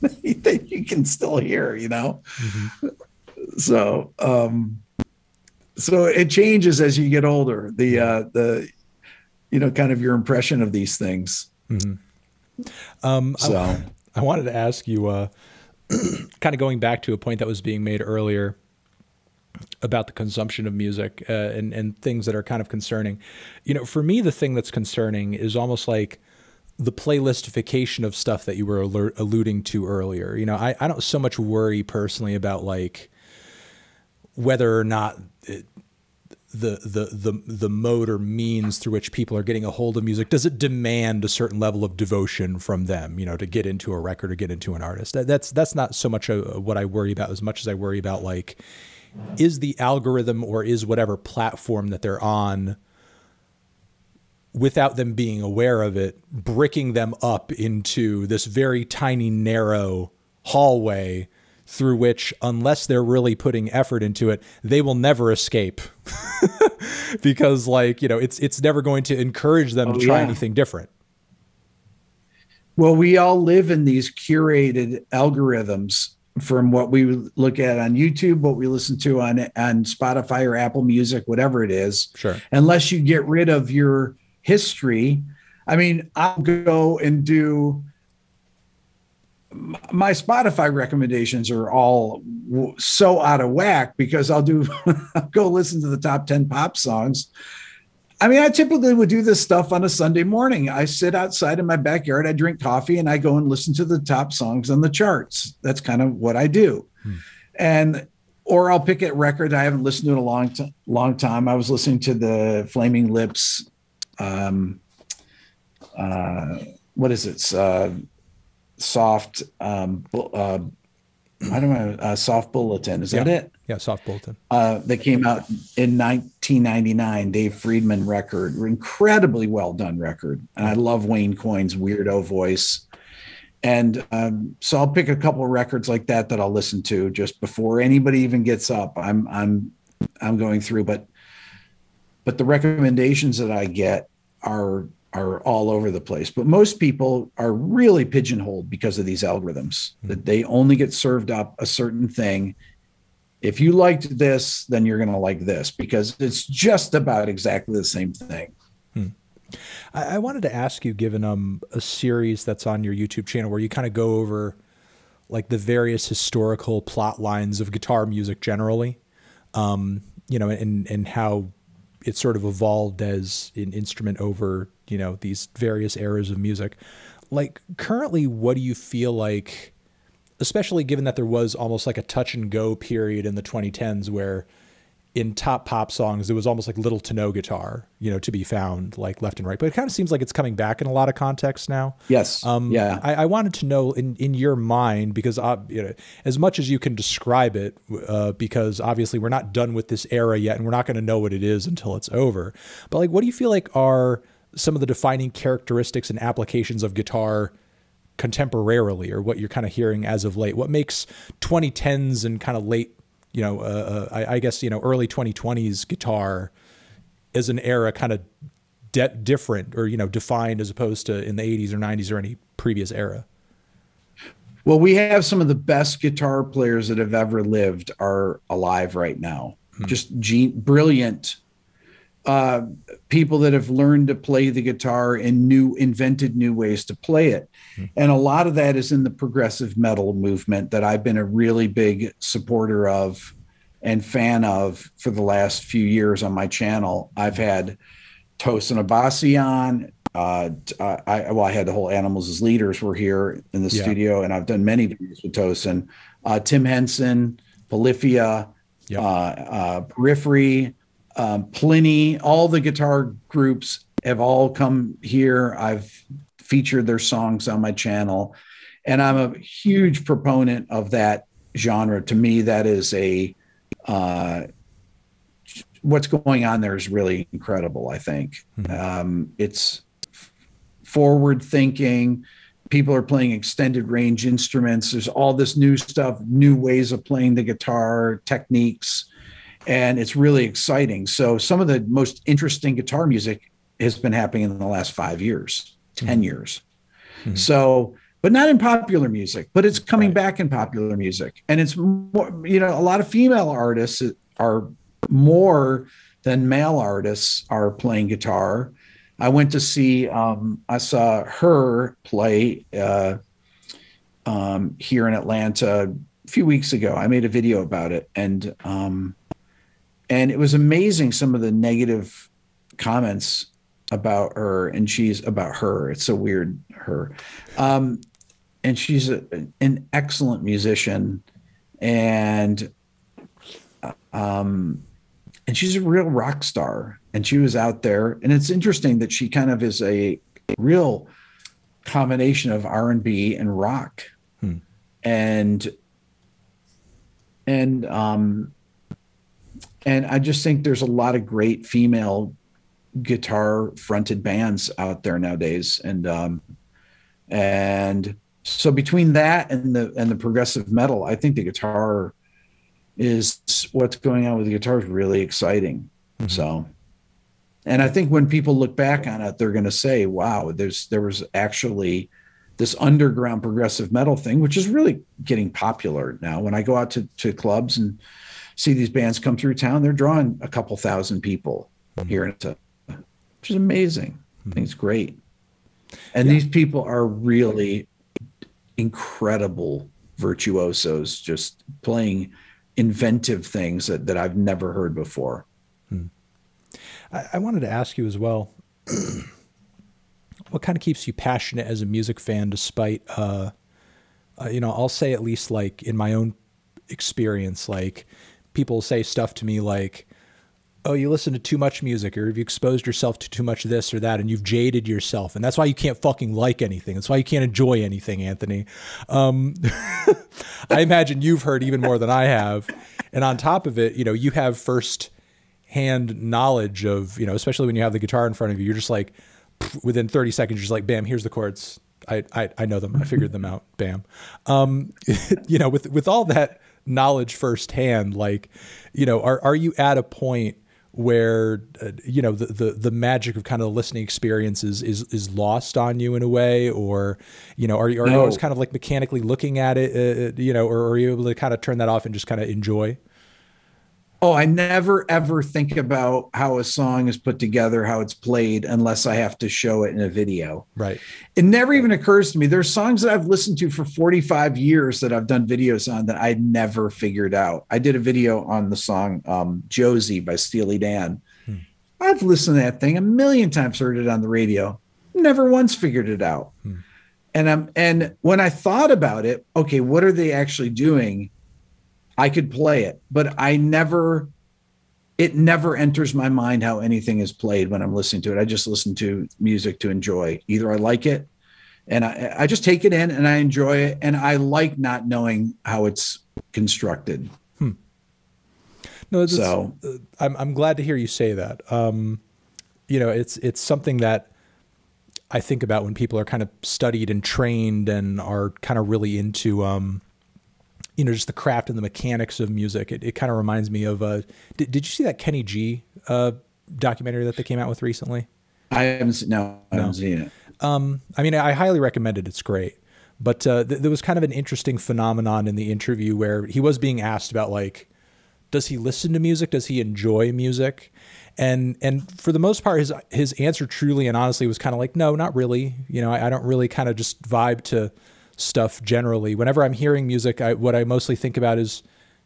that you can still hear, you know? Mm-hmm. So it changes as you get older, you know, kind of your impression of these things. Mm-hmm. I wanted to ask you, kind of going back to a point that was being made earlier about the consumption of music, and things that are kind of concerning. You know, for me, the thing that's concerning is almost like the playlistification of stuff that you were alluding to earlier. You know, I don't so much worry personally about like whether or not the mode or means through which people are getting a hold of music, does it demand a certain level of devotion from them, you know, to get into a record or get into an artist? That's not so much what I worry about as much as I worry about, like, is the algorithm or is whatever platform that they're on, without them being aware of it, bricking them up into this very tiny, narrow hallway through which, unless they're really putting effort into it, they will never escape because, like, you know, it's never going to encourage them to try anything different. Well, we all live in these curated algorithms from what we look at on YouTube, what we listen to on Spotify or Apple Music, whatever it is. Sure. Unless you get rid of your history. I mean, I'll go and do, my Spotify recommendations are all so out of whack because I'll go listen to the top 10 pop songs I mean, I typically would do this stuff on a Sunday morning. I sit outside in my backyard, I drink coffee, and I go and listen to the top songs on the charts. That's kind of what I do. And, or I'll pick a record I haven't listened to in a long time. I was listening to the Flaming Lips. What is it? It's, soft. I don't know. Soft Bulletin. Is that it? Yeah, Soft Bulletin. That came out in 1999, Dave Friedman record, incredibly well done record. And I love Wayne Coyne's weirdo voice. And so I'll pick a couple of records like that that I'll listen to just before anybody even gets up. I'm going through, but the recommendations that I get are all over the place. But most people are really pigeonholed because of these algorithms, that they only get served up a certain thing. If you liked this, then you're going to like this, because it's just about exactly the same thing. I wanted to ask you, given a series that's on your YouTube channel where you kind of go over like the various historical plot lines of guitar music generally, you know, and how it sort of evolved as an instrument over, you know, these various eras of music. Like currently, what do you feel like, especially given that there was almost like a touch and go period in the 2010s where in top pop songs, there was almost like little to no guitar, you know, to be found like left and right, but it kind of seems like it's coming back in a lot of contexts now. Yes. Yeah. I wanted to know in your mind, because you know, as much as you can describe it, because obviously we're not done with this era yet and we're not going to know what it is until it's over, but like, what do you feel like are some of the defining characteristics and applications of guitar contemporarily, or what you're kind of hearing as of late? What makes 2010s and kind of late, you know, I guess, you know, early 2020s guitar as an era kind of different, or, you know, defined, as opposed to in the 80s or 90s or any previous era? Well, we have some of the best guitar players that have ever lived are alive right now. Just brilliant people that have learned to play the guitar in invented new ways to play it. And a lot of that is in the progressive metal movement that I've been a really big supporter of and fan of for the last few years on my channel. I've had Tosin Abasi on. I had the whole Animals as Leaders were here in the studio, and I've done many videos with Tosin. Tim Henson, Polyphia, Periphery, Pliny, all the guitar groups have all come here. I've featured their songs on my channel, and I'm a huge proponent of that genre. To me, that is a, what's going on there is really incredible, I think. It's forward thinking. People are playing extended range instruments. There's all this new stuff, new ways of playing the guitar, techniques. And it's really exciting. So some of the most interesting guitar music has been happening in the last 5 years, 10 years. So, but not in popular music, but it's coming back in popular music. And it's more, you know, a lot of female artists are more than male artists are playing guitar. I went to see, I saw her play here in Atlanta a few weeks ago. I made a video about it, and it was amazing, some of the negative comments about her, and it's so weird, her. And she's an excellent musician, and she's a real rock star, and she was out there. And it's interesting that she kind of is a real combination of R&B and rock. And I just think there's a lot of great female guitar fronted bands out there nowadays. And so between that and the progressive metal, I think the guitar is what's going on with the guitar is really exciting. So, and I think when people look back on it, they're going to say, wow, there was actually this underground progressive metal thing, which is really getting popular now. When I go out to clubs and see these bands come through town, they're drawing a couple thousand people here, which is amazing. I think it's great. And these people are really incredible virtuosos, just playing inventive things that I've never heard before. I wanted to ask you as well, what kind of keeps you passionate as a music fan despite, you know, I'll say at least like in my own experience, like people say stuff to me like, oh, you listen to too much music, or have you exposed yourself to too much this or that, and you've jaded yourself, and that's why you can't fucking like anything. That's why you can't enjoy anything, Anthony. I imagine you've heard even more than I have. And on top of it, you know, you have first-hand knowledge of, you know, especially when you have the guitar in front of you, you're just like, within 30 seconds, you're just like, bam, here's the chords. I know them. I figured them out. Bam. You know, with all that knowledge firsthand, like, you know, are you at a point where, you know, the magic of kind of the listening experience is lost on you in a way, or, you know, are you always kind of like mechanically looking at it, you know, or are you able to kind of turn that off and just kind of enjoy? Oh, I never ever think about how a song is put together, how it's played, unless I have to show it in a video. Right. It never even occurs to me. There's songs that I've listened to for 45 years that I've done videos on that I never figured out. I did a video on the song Josie by Steely Dan. I've listened to that thing a million times, heard it on the radio, never once figured it out. And when I thought about it, okay, what are they actually doing? I could play it, but it never enters my mind how anything is played when I'm listening to it. I just listen to music to enjoy. Either I like it and I just take it in and I enjoy it. And I like not knowing how it's constructed. No, so I'm glad to hear you say that. You know, it's something that I think about when people are kind of studied and trained and are kind of really into, you know, just the craft and the mechanics of music. It kind of reminds me of, did you see that Kenny G documentary that they came out with recently? I haven't seen it. I mean, I highly recommend it. It's great. But there was kind of an interesting phenomenon in the interview where he was being asked about, like, does he listen to music? Does he enjoy music? And for the most part, his answer truly and honestly was kind of like, no, not really. You know, I don't really kind of just vibe to stuff generally. Whenever I'm hearing music, what I mostly think about is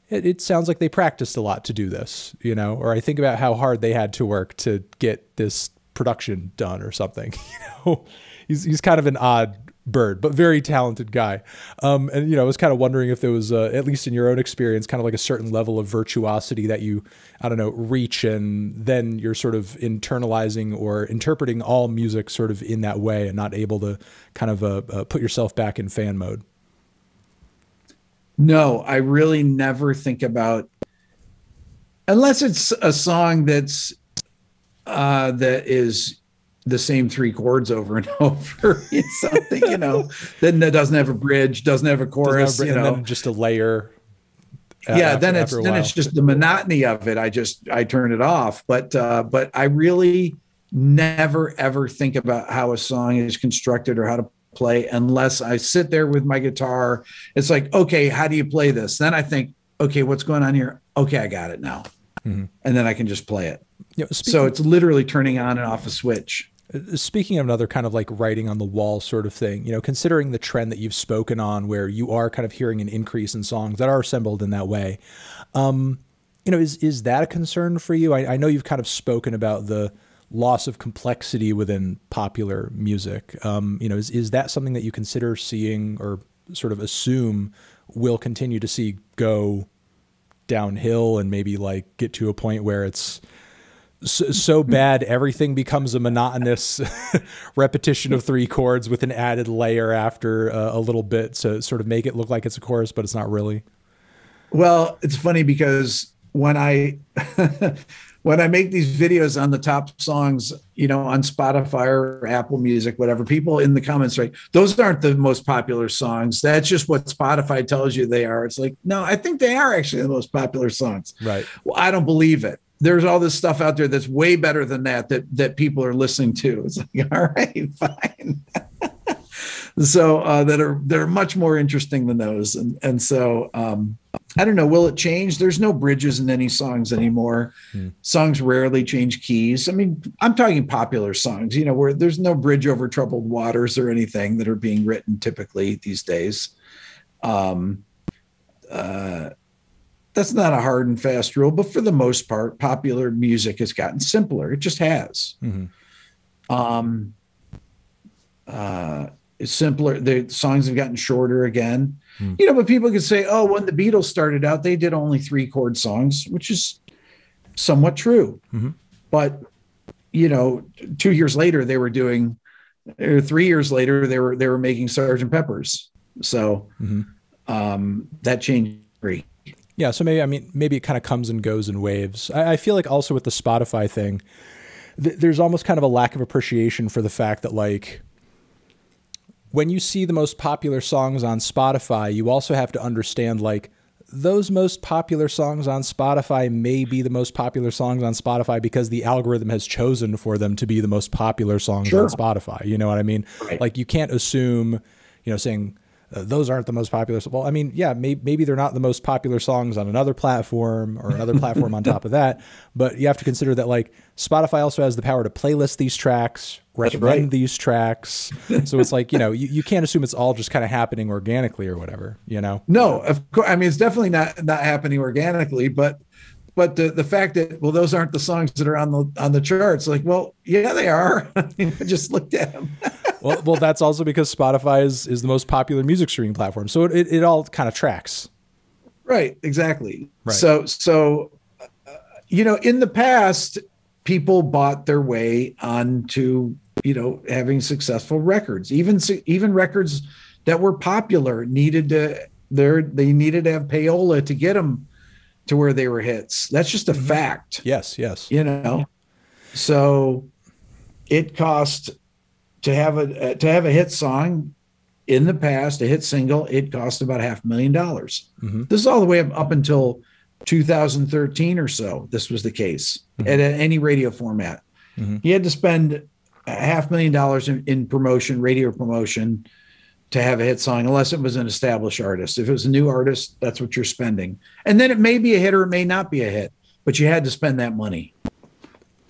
it sounds like they practiced a lot to do this, you know, or I think about how hard they had to work to get this production done or something, you know. He's kind of an odd bird, but very talented guy. And, you know, I was kind of wondering if there was, at least in your own experience, kind of like a certain level of virtuosity that you, I don't know, reach, and then you're sort of internalizing or interpreting all music sort of in that way and not able to kind of put yourself back in fan mode. No, I really never think about, unless it's a song that's, that is the same three chords over and over. It's something, you know, then that doesn't have a bridge, doesn't have a chorus, you know, then just a layer. Yeah. Then it's just the monotony of it. I turn it off. But I really never ever think about how a song is constructed or how to play unless I sit there with my guitar. It's like, okay, how do you play this? Then I think, okay, what's going on here? Okay, I got it now. And then I can just play it. You know, so it's literally turning on and off a switch. Speaking of another kind of like writing on the wall sort of thing, you know, considering the trend that you've spoken on where you are kind of hearing an increase in songs that are assembled in that way, you know, is that a concern for you? I know you've kind of spoken about the loss of complexity within popular music. You know, is that something that you consider seeing or sort of assume will continue to see go downhill and maybe like get to a point where it's so bad everything becomes a monotonous repetition of three chords with an added layer after a little bit to sort of make it look like it's a chorus, but it's not really? Well, it's funny because when I when I make these videos on the top songs, you know, on Spotify or Apple Music, whatever, people in the comments are like, those aren't the most popular songs. That's just what Spotify tells you they are. It's like, no, I think they are actually the most popular songs. Right. Well, I don't believe it. There's all this stuff out there that's way better than that people are listening to. It's like, all right, fine. So they're much more interesting than those. And so I don't know, will it change? There's no bridges in any songs anymore. Songs rarely change keys. I mean, I'm talking popular songs, you know, where there's no bridge over troubled waters or anything that are being written typically these days. that's not a hard and fast rule, but for the most part, popular music has gotten simpler. It just has. Mm-hmm. It's simpler. The songs have gotten shorter again, you know, but people could say, oh, when the Beatles started out, they did only 3-chord songs, which is somewhat true. Mm-hmm. But, you know, 2 years later, they were doing, or 3 years later, they were making Sgt. Pepper's. So that changed. Yeah. So maybe, I mean, maybe it kind of comes and goes in waves. I feel like also with the Spotify thing, there's almost kind of a lack of appreciation for the fact that, like, when you see the most popular songs on Spotify, you also have to understand, like, those most popular songs on Spotify may be the most popular songs on Spotify because the algorithm has chosen for them to be the most popular songs on Spotify. You know what I mean? Right. Like, you can't assume, you know, saying those aren't the most popular. Well, I mean, yeah, maybe they're not the most popular songs on another platform or another platform on top of that. But you have to consider that, like, Spotify also has the power to playlist these tracks, recommend these tracks. So it's like, you know, you can't assume it's all just kind of happening organically or whatever, you know? No, of course. I mean, it's definitely not happening organically, but the fact that, well, those aren't the songs that are on the charts. Like, well, yeah, they are. I mean, I just looked at them. well, that's also because Spotify is the most popular music streaming platform. So it all kind of tracks. Right. Exactly. Right. So, you know, in the past, people bought their way onto, you know, having successful records. Even records that were popular needed to have payola to get them to where they were hits. That's just a fact. Yes. Yes. You know, so it cost to have a hit song in the past, a hit single, it cost about $500,000. Mm-hmm. This is all the way up until 2013 or so. This was the case at any radio format. Mm-hmm. You had to spend $500,000 in promotion, radio promotion, to have a hit song, unless it was an established artist. If it was a new artist, that's what you're spending. And then it may be a hit or it may not be a hit, but you had to spend that money.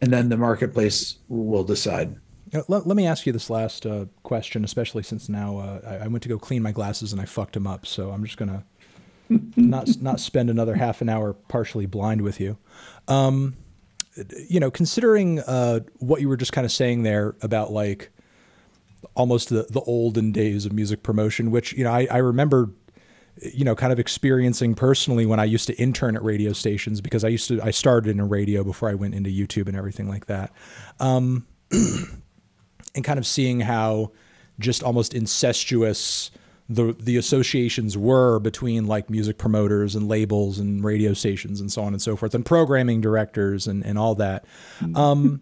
And then the marketplace will decide. Let me ask you this last question, especially since now I went to go clean my glasses and I fucked them up. So I'm just going to not spend another half an hour partially blind with you. You know, considering what you were just kind of saying there about, like, almost the olden days of music promotion, which, you know, I remember, you know, kind of experiencing personally when I used to intern at radio stations, because I started in radio before I went into YouTube and everything like that. And kind of seeing how just almost incestuous the associations were between, like, music promoters and labels and radio stations and so on and so forth, and programming directors and all that. You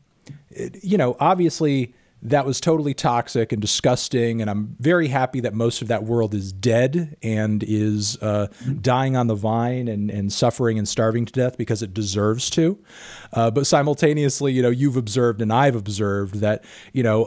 know, obviously that was totally toxic and disgusting. And I'm very happy that most of that world is dead and is dying on the vine and suffering and starving to death because it deserves to. But simultaneously, you know, you've observed and I've observed that, you know,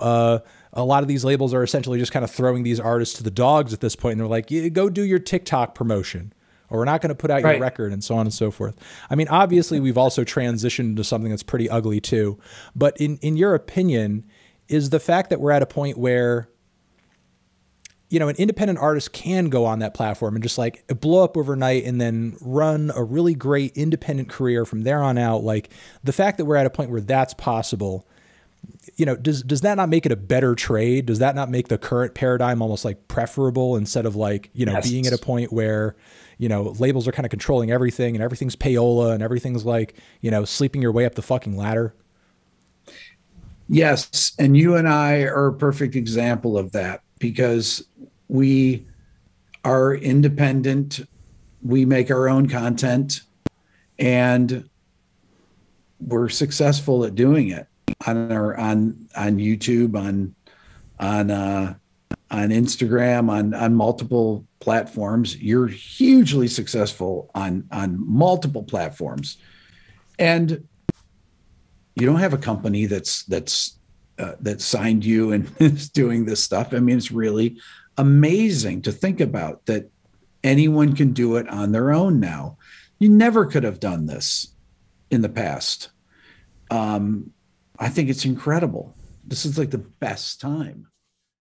a lot of these labels are essentially just kind of throwing these artists to the dogs at this point. And they're like, yeah, go do your TikTok promotion, or we're not going to put out your record, and so on and so forth. I mean, obviously, we've also transitioned to something that's pretty ugly, too. But in your opinion, is the fact that we're at a point where, you know, an independent artist can go on that platform and just, like, blow up overnight and then run a really great independent career from there on out. Like, the fact that we're at a point where that's possible, you know, does that not make it a better trade? Does that not make the current paradigm almost, like, preferable, instead of, like, you know, being at a point where, you know, labels are kind of controlling everything and everything's payola and everything's, like, you know, sleeping your way up the fucking ladder? Yes, and you and I are a perfect example of that, because we are independent, we make our own content, and we're successful at doing it on YouTube, on Instagram, on multiple platforms. You're hugely successful on multiple platforms, and you don't have a company that signed you and is doing this stuff. I mean, it's really amazing to think about that anyone can do it on their own now. You never could have done this in the past. I think it's incredible. This is, like, the best time.